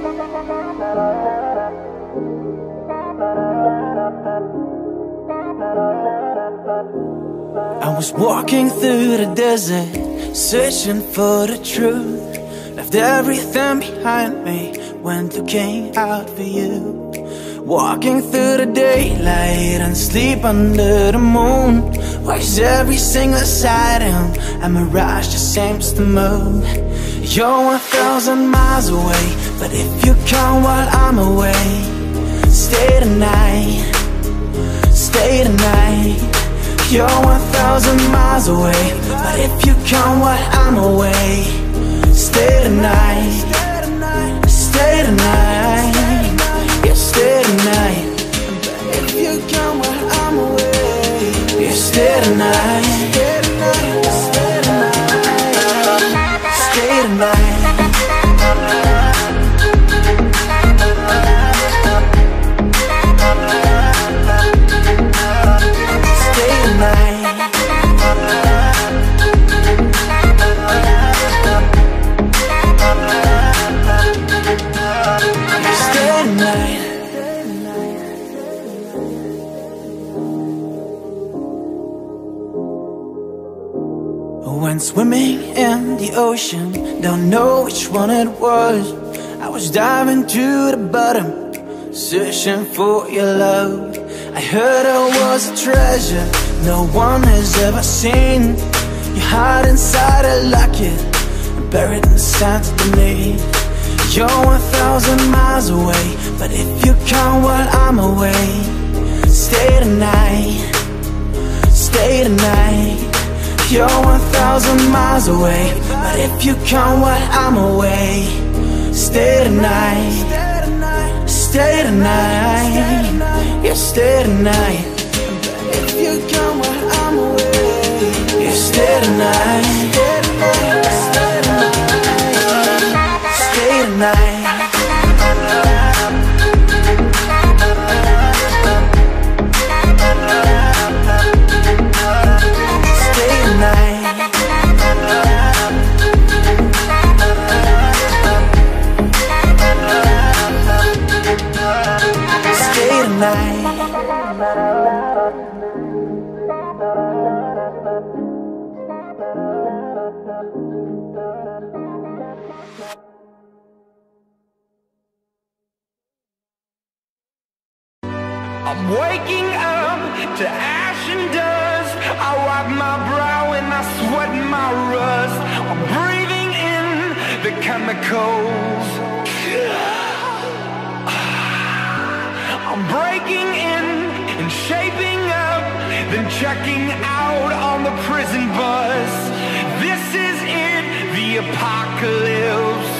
I was walking through the desert, searching for the truth. Left everything behind me when looking out for you. Walking through the daylight and sleep under the moon. Watch every single side and mirage just seems to move. You're 1,000 miles away, but if you come while I'm away, stay tonight, stay tonight. You're 1,000 miles away, but if you come while I'm away, stay tonight, stay tonight, yeah, stay tonight. If you come while I'm away, yeah, stay tonight, stay tonight, stay tonight. Went swimming in the ocean, don't know which one it was. I was diving to the bottom, searching for your love. I heard it was a treasure no one has ever seen. You hide inside a locket, buried in the sand beneath. You're 1,000 miles away, but if you come while I'm away, stay tonight, stay tonight. You're 1,000 miles away, but if you come while I'm away, stay tonight, stay tonight, yeah, stay tonight. If you come while I'm away, yeah, stay tonight, stay tonight, stay tonight. I'm waking up to ash and dust. I wipe my brow and I sweat my rust. I'm breathing in the chemicals. I'm breaking in and shaping up, then checking out on the prison bus. This is it, the apocalypse.